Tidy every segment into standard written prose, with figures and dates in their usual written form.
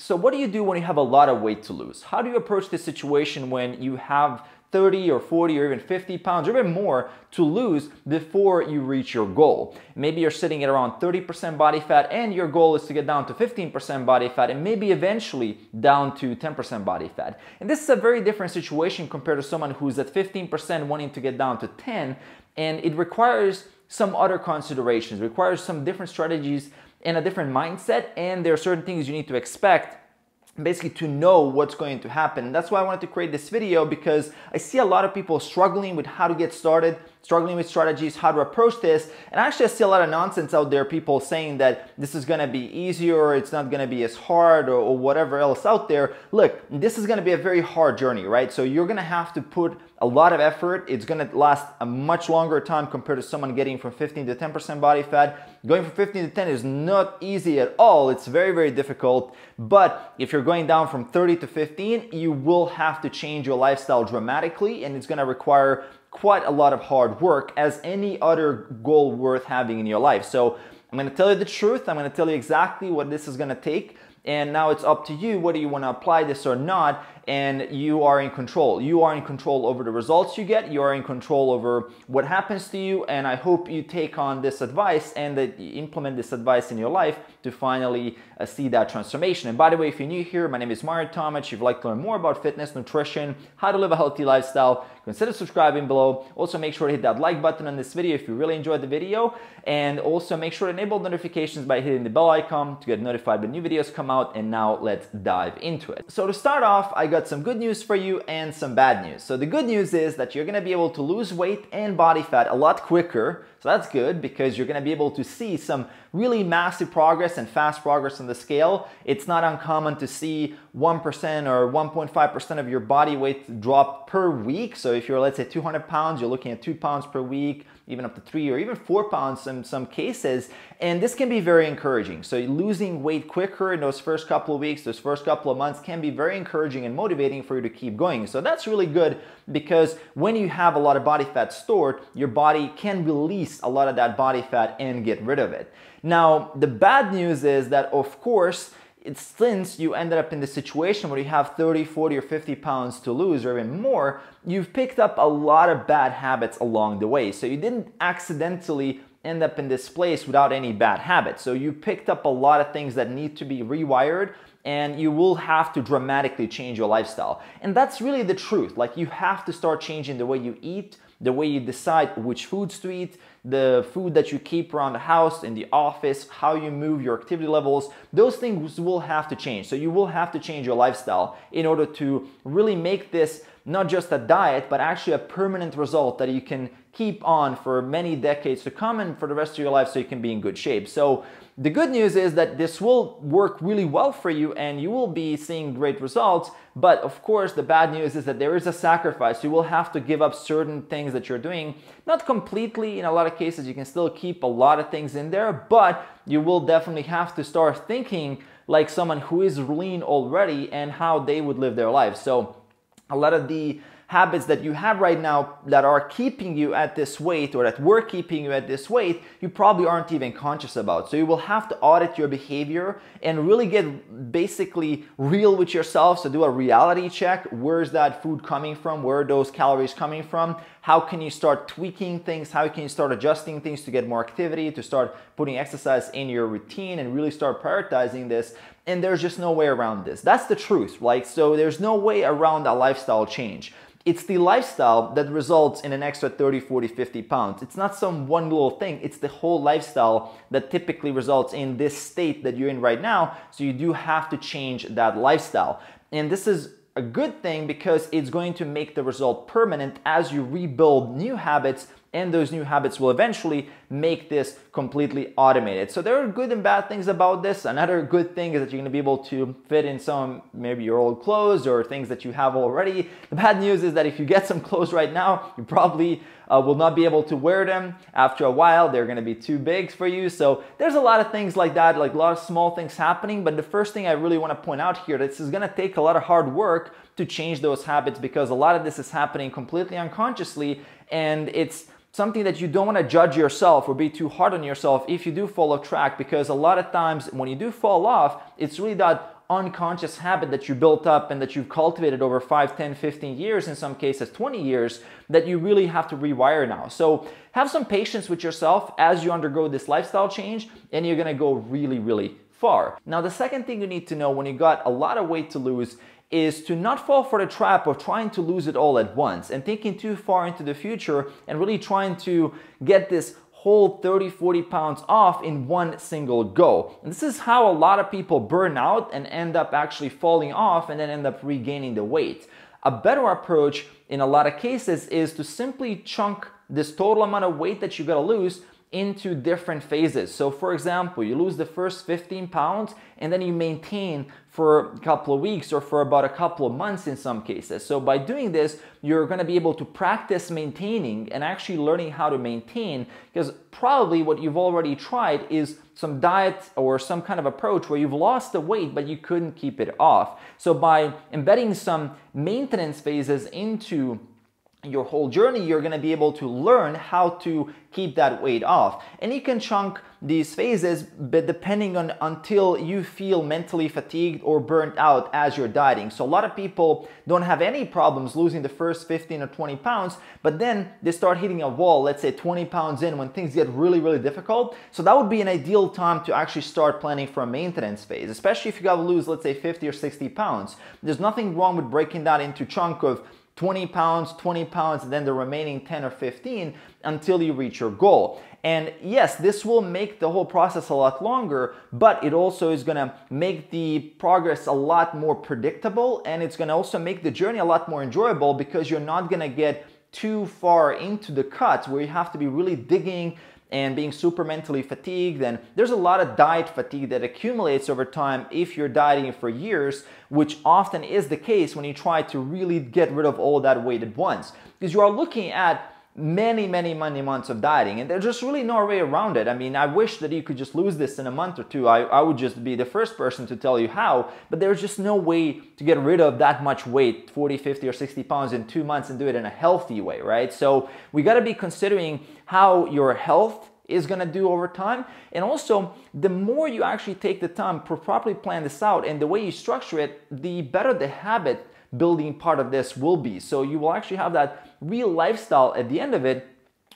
So what do you do when you have a lot of weight to lose? How do you approach this situation when you have 30 or 40 or even 50 pounds or even more to lose before you reach your goal? Maybe you're sitting at around 30% body fat and your goal is to get down to 15% body fat and maybe eventually down to 10% body fat. And this is a very different situation compared to someone who's at 15% wanting to get down to 10, and it requires some other considerations, requires some different strategies and a different mindset, and there are certain things you need to expect basically to know what's going to happen. And that's why I wanted to create this video, because I see a lot of people struggling with how to get started, struggling with strategies, how to approach this. And actually I see a lot of nonsense out there, people saying that this is gonna be easier, or it's not gonna be as hard, or whatever else out there. Look, this is gonna be a very hard journey, right? So you're gonna have to put a lot of effort. It's gonna last a much longer time compared to someone getting from 15 to 10% body fat. Going from 15 to 10 is not easy at all. It's very, very difficult. But if you're going down from 30 to 15, you will have to change your lifestyle dramatically, and it's gonna require quite a lot of hard work, as any other goal worth having in your life. So I'm gonna tell you the truth. I'm gonna tell you exactly what this is gonna take. And now it's up to you whether you want to apply this or not, and you are in control. You are in control over the results you get. You are in control over what happens to you, and I hope you take on this advice and that you implement this advice in your life to finally see that transformation. And by the way, if you're new here, my name is Mario Tomic. If you'd like to learn more about fitness, nutrition, how to live a healthy lifestyle, consider subscribing below. Also, make sure to hit that like button on this video if you really enjoyed the video, and also make sure to enable notifications by hitting the bell icon to get notified when new videos come out. And now let's dive into it. So to start off, I got some good news for you and some bad news. So the good news is that you're gonna be able to lose weight and body fat a lot quicker. So that's good, because you're gonna be able to see some really massive progress and fast progress on the scale. It's not uncommon to see 1% or 1.5% of your body weight drop per week. So if you're, let's say, 200 pounds, you're looking at 2 pounds per week, even up to 3 or even 4 pounds in some cases. And this can be very encouraging. So losing weight quicker in those first couple of weeks, those first couple of months can be very encouraging and motivating for you to keep going. So that's really good, because when you have a lot of body fat stored, your body can release a lot of that body fat and get rid of it. Now, the bad news is that, of course, it's since you ended up in the situation where you have 30, 40, or 50 pounds to lose, or even more, you've picked up a lot of bad habits along the way. So you didn't accidentally end up in this place without any bad habits. So you picked up a lot of things that need to be rewired, and you will have to dramatically change your lifestyle. And that's really the truth. Like, you have to start changing the way you eat, the way you decide which foods to eat, the food that you keep around the house, in the office, how you move, your activity levels. Those things will have to change. So you will have to change your lifestyle in order to really make this not just a diet, but actually a permanent result that you can keep on for many decades to come and for the rest of your life, so you can be in good shape. So the good news is that this will work really well for you and you will be seeing great results. But of course, the bad news is that there is a sacrifice. You will have to give up certain things that you're doing. Not completely, in a lot of cases, you can still keep a lot of things in there, but you will definitely have to start thinking like someone who is lean already and how they would live their life. So a lot of the habits that you have right now that are keeping you at this weight, or that were keeping you at this weight, you probably aren't even conscious about. So you will have to audit your behavior and really get basically real with yourself. So do a reality check. Where's that food coming from? Where are those calories coming from? How can you start tweaking things? How can you start adjusting things to get more activity, to start putting exercise in your routine and really start prioritizing this? And there's just no way around this. That's the truth. Like, so there's no way around a lifestyle change. It's the lifestyle that results in an extra 30, 40, 50 pounds. It's not some one little thing. It's the whole lifestyle that typically results in this state that you're in right now. So you do have to change that lifestyle. And this is a good thing, because it's going to make the result permanent as you rebuild new habits, and those new habits will eventually make this completely automated. So there are good and bad things about this. Another good thing is that you're gonna be able to fit in some, maybe your old clothes or things that you have already. The bad news is that if you get some clothes right now, you probably will not be able to wear them. After a while, they're gonna be too big for you. So there's a lot of things like that, like a lot of small things happening. But the first thing I really wanna point out here, this is gonna take a lot of hard work to change those habits, because a lot of this is happening completely unconsciously, and it's something that you don't want to judge yourself or be too hard on yourself if you do fall off track, because a lot of times when you do fall off, it's really that unconscious habit that you built up and that you've cultivated over 5, 10, 15 years, in some cases 20 years, that you really have to rewire now. So have some patience with yourself as you undergo this lifestyle change, and you're gonna go really, really far. Now, the second thing you need to know when you got a lot of weight to lose is to not fall for the trap of trying to lose it all at once and thinking too far into the future and really trying to get this whole 30, 40 pounds off in one single go. And this is how a lot of people burn out and end up actually falling off and then end up regaining the weight. A better approach in a lot of cases is to simply chunk this total amount of weight that you gotta lose into different phases. So for example, you lose the first 15 pounds and then you maintain for a couple of weeks or for about a couple of months in some cases. So by doing this, you're going to be able to practice maintaining and actually learning how to maintain, because probably what you've already tried is some diet or some kind of approach where you've lost the weight but you couldn't keep it off. So by embedding some maintenance phases into your whole journey, you're going to be able to learn how to keep that weight off. And you can chunk these phases, but depending on until you feel mentally fatigued or burnt out as you're dieting. So a lot of people don't have any problems losing the first 15 or 20 pounds, but then they start hitting a wall, let's say 20 pounds in, when things get really, really difficult. So that would be an ideal time to actually start planning for a maintenance phase, especially if you got to lose, let's say 50 or 60 pounds. There's nothing wrong with breaking that into chunk of 20 pounds, and then the remaining 10 or 15 until you reach your goal. And yes, this will make the whole process a lot longer, but it also is gonna make the progress a lot more predictable, and it's gonna also make the journey a lot more enjoyable, because you're not gonna get too far into the cuts where you have to be really digging and being super mentally fatigued. And there's a lot of diet fatigue that accumulates over time if you're dieting for years, which often is the case when you try to really get rid of all that weight at once, because you are looking at many, many, many months of dieting, and there's just really no way around it. I mean, I wish that you could just lose this in a month or two. I would just be the first person to tell you how, but there's just no way to get rid of that much weight, 40, 50, or 60 pounds in 2 months, and do it in a healthy way, right? So we gotta be considering how your health is gonna do over time. And also, the more you actually take the time to properly plan this out and the way you structure it, the better the habit building part of this will be. So you will actually have that real lifestyle at the end of it,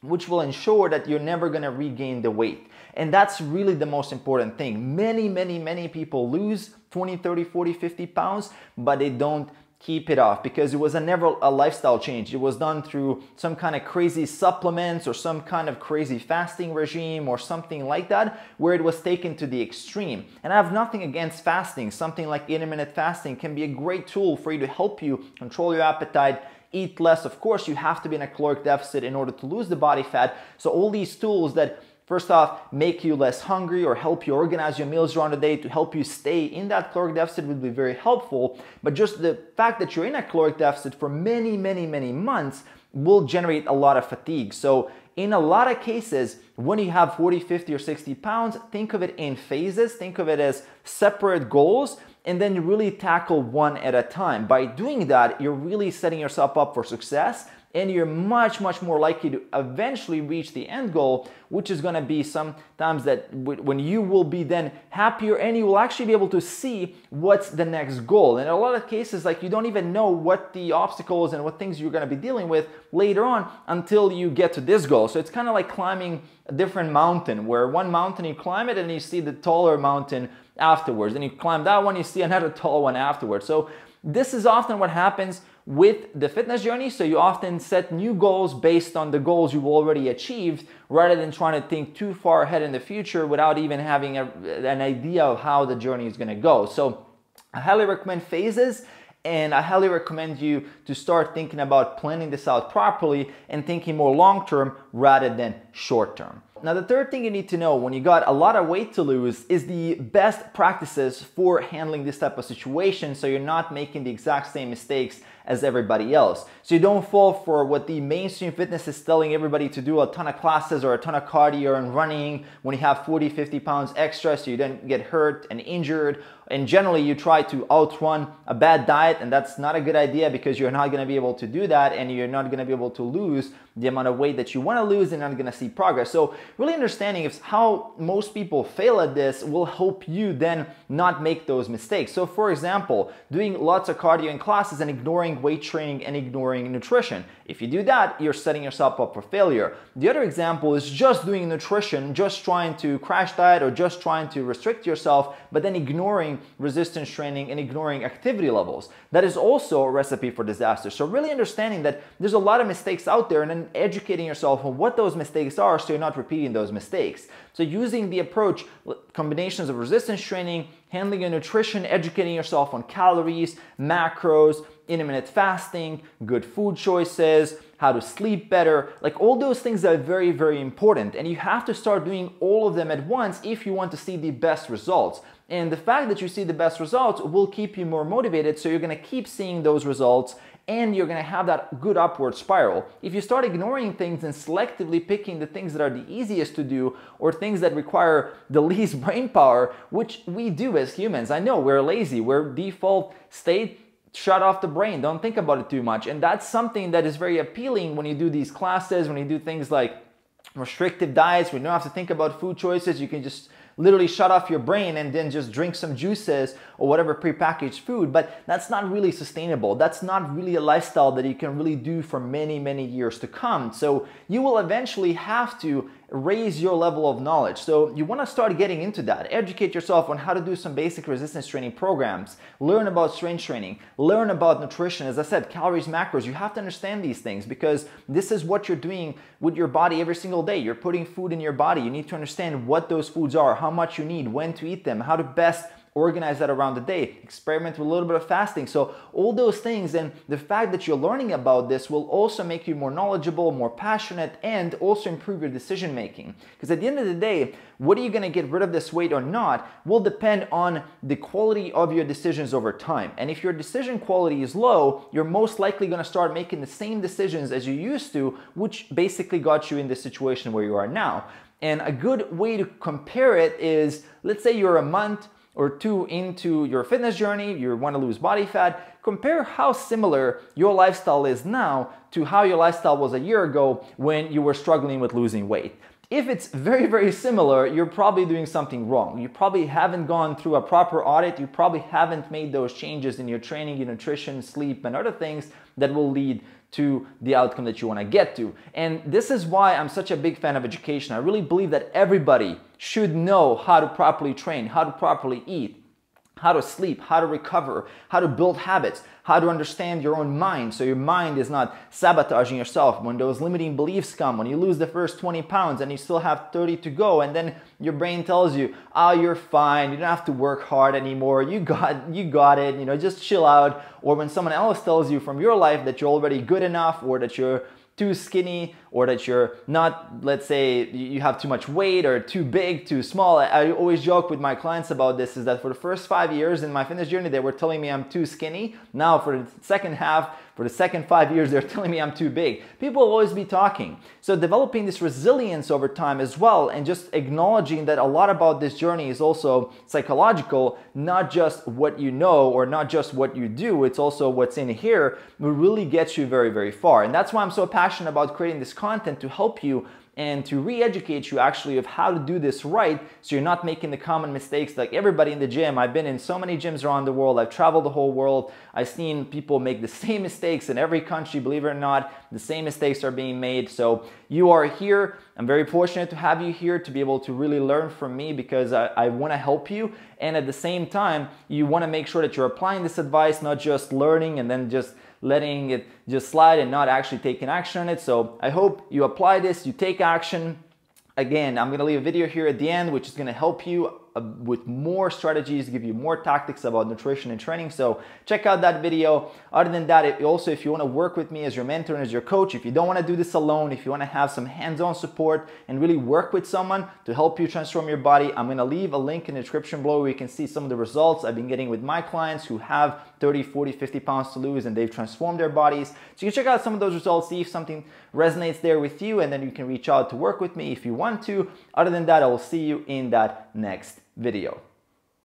which will ensure that you're never gonna regain the weight. And that's really the most important thing. Many, many, many people lose 20, 30, 40, 50 pounds, but they don't keep it off, because it was never a lifestyle change. It was done through some kind of crazy supplements or some kind of crazy fasting regime or something like that, where it was taken to the extreme. And I have nothing against fasting. Something like intermittent fasting can be a great tool for you to help you control your appetite, eat less. Of course, you have to be in a caloric deficit in order to lose the body fat. So all these tools that, first off, make you less hungry or help you organize your meals around the day to help you stay in that caloric deficit would be very helpful. But just the fact that you're in a caloric deficit for many, many, many months will generate a lot of fatigue. So in a lot of cases, when you have 40, 50, or 60 pounds, think of it in phases, think of it as separate goals, and then you really tackle one at a time. By doing that, you're really setting yourself up for success, and you're much, much more likely to eventually reach the end goal, which is gonna be sometimes that when you will be then happier, and you will actually be able to see what's the next goal. And in a lot of cases, like, you don't even know what the obstacles and what things you're gonna be dealing with later on until you get to this goal. So it's kind of like climbing a different mountain, where one mountain you climb it and you see the taller mountain afterwards. Then you climb that one, you see another tall one afterwards. So this is often what happens with the fitness journey. So you often set new goals based on the goals you've already achieved, rather than trying to think too far ahead in the future without even having an idea of how the journey is gonna go. So I highly recommend phases, and I highly recommend you to start thinking about planning this out properly and thinking more long-term rather than short-term. Now, the third thing you need to know when you got a lot of weight to lose is the best practices for handling this type of situation, so you're not making the exact same mistakes as everybody else. So you don't fall for what the mainstream fitness is telling everybody to do, a ton of classes or a ton of cardio and running when you have 40, 50 pounds extra, so you don't get hurt and injured, and generally you try to outrun a bad diet, and that's not a good idea because you're not going to be able to do that, and you're not going to be able to lose the amount of weight that you want to lose, and not going to see progress. So really understanding if how most people fail at this will help you then not make those mistakes. So for example, doing lots of cardio in classes and ignoring weight training and ignoring nutrition. If you do that, you're setting yourself up for failure. The other example is just doing nutrition, just trying to crash diet or just trying to restrict yourself, but then ignoring resistance training and ignoring activity levels. That is also a recipe for disaster. So really understanding that there's a lot of mistakes out there, and then educating yourself on what those mistakes are so you're not repeating those mistakes. So using the approach, combinations of resistance training, handling your nutrition, educating yourself on calories, macros, intermittent fasting, good food choices, how to sleep better, like all those things are very, very important. And you have to start doing all of them at once if you want to see the best results. And the fact that you see the best results will keep you more motivated, so you're gonna keep seeing those results, and you're gonna have that good upward spiral. If you start ignoring things and selectively picking the things that are the easiest to do or things that require the least brain power, which we do as humans. I know we're lazy, we're default state, shut off the brain, don't think about it too much. And that's something that is very appealing when you do these classes, when you do things like restrictive diets, when you don't have to think about food choices, you can just literally shut off your brain and then just drink some juices or whatever prepackaged food. But that's not really sustainable. That's not really a lifestyle that you can really do for many, many years to come. So you will eventually have to raise your level of knowledge. So you want to start getting into that. Educate yourself on how to do some basic resistance training programs. Learn about strength training. Learn about nutrition. As I said, calories, macros. You have to understand these things because this is what you're doing with your body every single day. You're putting food in your body. You need to understand what those foods are, how much you need, when to eat them, how to best organize that around the day, experiment with a little bit of fasting. So all those things, and the fact that you're learning about this will also make you more knowledgeable, more passionate, and also improve your decision making. Because at the end of the day, whether you're gonna get rid of this weight or not will depend on the quality of your decisions over time. And if your decision quality is low, you're most likely gonna start making the same decisions as you used to, which basically got you in the situation where you are now. And a good way to compare it is, let's say you're a month or two into your fitness journey, you wanna lose body fat, compare how similar your lifestyle is now to how your lifestyle was a year ago when you were struggling with losing weight. If it's very, very similar, you're probably doing something wrong. You probably haven't gone through a proper audit. You probably haven't made those changes in your training, your nutrition, sleep, and other things that will lead to the outcome that you want to get to. And this is why I'm such a big fan of education. I really believe that everybody should know how to properly train, how to properly eat, how to sleep, how to recover, how to build habits, how to understand your own mind so your mind is not sabotaging yourself. When those limiting beliefs come, when you lose the first 20 pounds and you still have 30 to go, and then your brain tells you, oh, you're fine, you don't have to work hard anymore, you got it, you know, just chill out. Or when someone else tells you from your life that you're already good enough, or that you're too skinny, or that you're not, let's say you have too much weight or too big, too small. I always joke with my clients about this, is that for the first 5 years in my fitness journey, they were telling me I'm too skinny. Now for the second half, for the second 5 years, they're telling me I'm too big. People will always be talking. So developing this resilience over time as well, and just acknowledging that a lot about this journey is also psychological, not just what you know or not just what you do, it's also what's in here, will really get you very, very far. And that's why I'm so passionate about creating this content to help you and to re-educate you actually of how to do this right, so you're not making the common mistakes like everybody in the gym. I've been in so many gyms around the world, I've traveled the whole world, I've seen people make the same mistakes in every country, believe it or not, the same mistakes are being made. So you are here, I'm very fortunate to have you here to be able to really learn from me, because I wanna help you, and at the same time, you wanna make sure that you're applying this advice, not just learning and then just letting it just slide and not actually taking action on it. So I hope you apply this, you take action. Again, I'm gonna leave a video here at the end, which is gonna help you with more strategies, give you more tactics about nutrition and training. So check out that video. Other than that, if you wanna work with me as your mentor and as your coach, if you don't wanna do this alone, if you wanna have some hands-on support and really work with someone to help you transform your body, I'm gonna leave a link in the description below where you can see some of the results I've been getting with my clients who have 30, 40, 50 pounds to lose and they've transformed their bodies. So you can check out some of those results, see if something resonates there with you, and then you can reach out to work with me if you want to. Other than that, I will see you in that next video.